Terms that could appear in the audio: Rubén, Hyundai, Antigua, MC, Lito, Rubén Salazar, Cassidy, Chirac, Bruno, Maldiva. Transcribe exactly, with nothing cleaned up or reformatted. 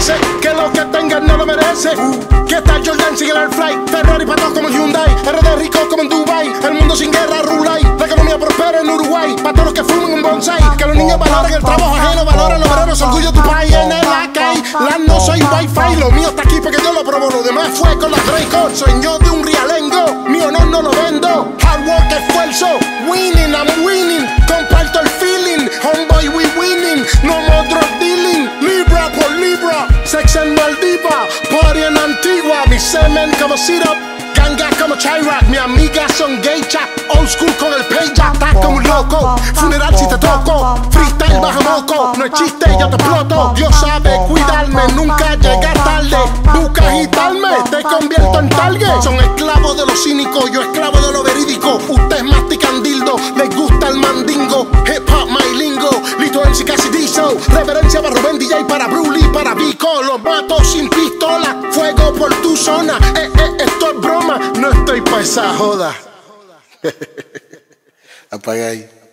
crece, que lo que tengan no lo merece. Uh. Que está Jordan, sigue el Airfly, Ferrari patos como en Hyundai, R D ricos como en Dubai, el mundo sin guerra, Rulay, la economía prospera en Uruguay, para todos los que fumen un bonsai, que los niños valoren el trabajo ajeno, valoren los obreros, orgullo tu país en el A K I, la no soy wifi, lo mío está aquí porque Dios lo probó, lo demás fue con la Draco, sueño de un realengo, mi honor no lo vendo, hard work, esfuerzo, winning, I'm winning, comparto el feeling, homeboy we winning, no more drug dealing, libra por libra, sex en Maldiva, party en Antigua, mi semen como syrup, ganga como Chirac, mi amiga son geisha, old school con el peya, estás como un loco, funeral si te toco, freestyle bajo moco, no es chiste, yo te exploto, Dios sabe cuidarme, nunca llegar tarde, busca agitarme, te convierto en target, son esclavos de lo cínico, yo esclavo de lo verídico, ustedes mastican dildo, les gusta el mandingo, hip hop my lingo, Lito M C Cassie Diesel, reverencia para Rubén, D J para Bruno, para Vico, los mato sin pistola, fuego por tu zona, eh, eh, esto es broma, no estoy pa' esa joda. Apaga ahí.